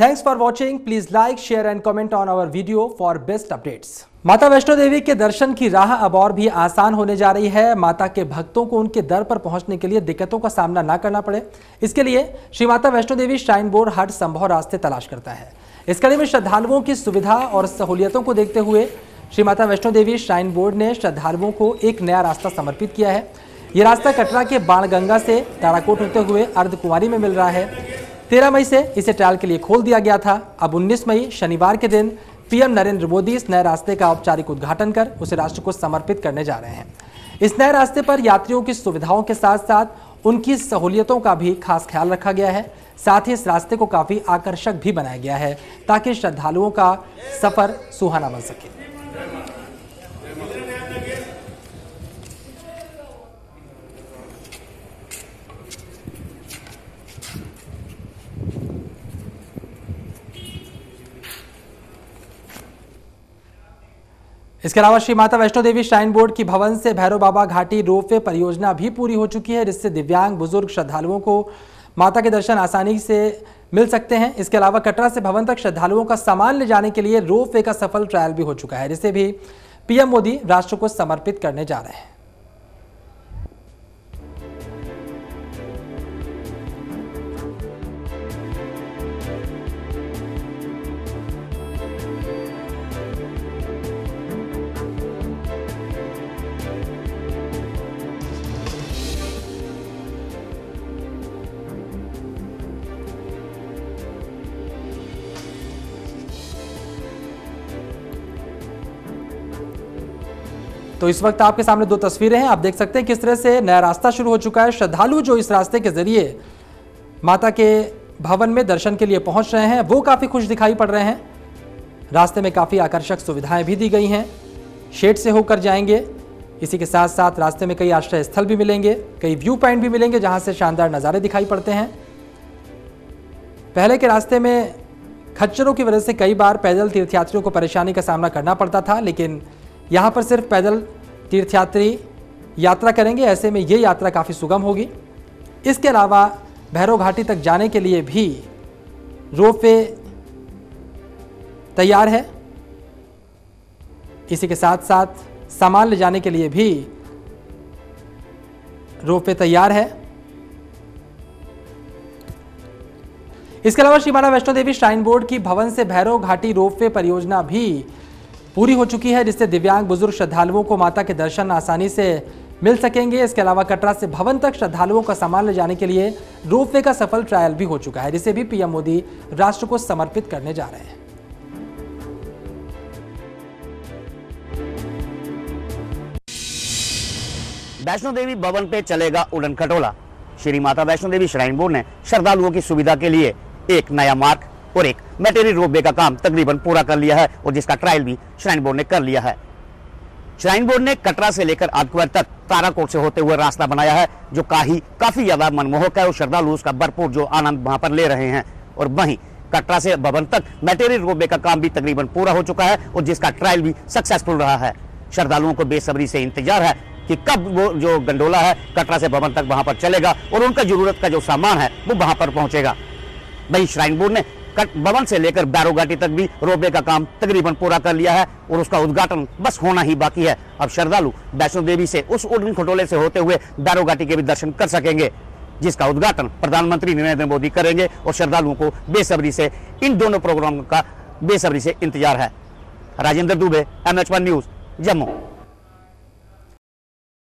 Thanks for watching. Please like, share and comment on our video for best updates. Mata Vaishno देवी के दर्शन की राह अब और भी आसान होने जा रही है। माता के भक्तों को उनके दर पर पहुंचने के लिए दिक्कतों का सामना ना करना पड़े, इसके लिए श्री माता वैष्णो देवी श्राइन बोर्ड हर संभव रास्ते तलाश करता है। इस कड़ी में श्रद्धालुओं की सुविधा और सहूलियतों को देखते हुए श्री माता वैष्णो देवी श्राइन बोर्ड ने श्रद्धालुओं को एक नया रास्ता समर्पित किया है। ये रास्ता कटरा के बाणगंगा से ताराकोट होते हुए अर्धकुंवारी में मिल रहा है। 13 मई से इसे ट्रायल के लिए खोल दिया गया था। अब 19 मई शनिवार के दिन पीएम नरेंद्र मोदी इस नए रास्ते का औपचारिक उद्घाटन कर उसे राष्ट्र को समर्पित करने जा रहे हैं। इस नए रास्ते पर यात्रियों की सुविधाओं के साथ साथ उनकी सहूलियतों का भी खास ख्याल रखा गया है। साथ ही इस रास्ते को काफ़ी आकर्षक भी बनाया गया है ताकि श्रद्धालुओं का सफर सुहाना बन सके। इसके अलावा श्री माता वैष्णो देवी श्राइन बोर्ड की भवन से भैरो बाबा घाटी रोपवे परियोजना भी पूरी हो चुकी है, जिससे दिव्यांग बुजुर्ग श्रद्धालुओं को माता के दर्शन आसानी से मिल सकते हैं। इसके अलावा कटरा से भवन तक श्रद्धालुओं का सामान ले जाने के लिए रोपवे का सफल ट्रायल भी हो चुका है, जिसे भी पीएम मोदी राष्ट्र को समर्पित करने जा रहे हैं। तो इस वक्त आपके सामने दो तस्वीरें हैं। आप देख सकते हैं किस तरह से नया रास्ता शुरू हो चुका है। श्रद्धालु जो इस रास्ते के जरिए माता के भवन में दर्शन के लिए पहुंच रहे हैं वो काफ़ी खुश दिखाई पड़ रहे हैं। रास्ते में काफ़ी आकर्षक सुविधाएं भी दी गई हैं। शेड से होकर जाएंगे, इसी के साथ साथ रास्ते में कई आश्रय स्थल भी मिलेंगे, कई व्यू पॉइंट भी मिलेंगे जहाँ से शानदार नज़ारे दिखाई पड़ते हैं। पहले के रास्ते में खच्चरों की वजह से कई बार पैदल तीर्थयात्रियों को परेशानी का सामना करना पड़ता था, लेकिन यहाँ पर सिर्फ पैदल तीर्थयात्री यात्रा करेंगे। ऐसे में ये यात्रा काफ़ी सुगम होगी। इसके अलावा भैरो घाटी तक जाने के लिए भी रोपवे तैयार है। इसी के साथ साथ सामान ले जाने के लिए भी रोपवे तैयार है। इसके अलावा श्री माता वैष्णो देवी श्राइन बोर्ड की भवन से भैरो घाटी रोपवे परियोजना भी पूरी हो चुकी है, जिससे दिव्यांग बुजुर्ग श्रद्धालुओं को माता के दर्शन आसानी से मिल सकेंगे। इसके अलावा कटरा से भवन तक श्रद्धालुओं का सामान ले जाने के लिए रोपवे का सफल ट्रायल भी हो चुका है, जिसे भी पीएम मोदी राष्ट्र को समर्पित करने जा रहे हैं। वैष्णो देवी भवन पे चलेगा उड़न खटोला। श्री माता वैष्णो देवी श्राइन बोर्ड ने श्रद्धालुओं की सुविधा के लिए एक नया मार्ग और एक मटेरियल रोपवे का काम तकरीबन पूरा कर लिया है और जिसका ट्रायल भी श्राइन बोर्ड ने कर लिया है। श्राइन बोर्ड ने कटरा से लेकर अर्धकुंवारी तक ताराकोट से होते हुए रास्ता बनाया है जो काफी ज्यादा मनमोहक है और श्रद्धालु उसका भरपूर जो आनंद वहां पर ले रहे हैं। और वहीं कटरा से भवन तक मटेरियल रोपवे का काम भी तकरीबन पूरा हो चुका है और जिसका ट्रायल भी सक्सेसफुल रहा है। श्रद्धालुओं को बेसब्री से इंतजार है कि कब वो जो गंडोला है कटरा से भवन तक वहां पर चलेगा और उनका जरूरत का जो सामान है वो वहां पर पहुंचेगा। वहीं श्राइन बोर्ड ने भवन से लेकर दारोगाटी तक भी रोपवे का काम तकरीबन पूरा कर लिया है और उसका उद्घाटन बस होना ही बाकी है। अब श्रद्धालु वैष्णो देवी से उस उड़न खटोले से होते हुए दारोगाटी के भी दर्शन कर सकेंगे, जिसका उद्घाटन प्रधानमंत्री नरेंद्र मोदी करेंगे और श्रद्धालुओं को बेसब्री से इन दोनों प्रोग्राम का बेसब्री से इंतजार है। Rajendra Dubey, MH1 news, Jammu.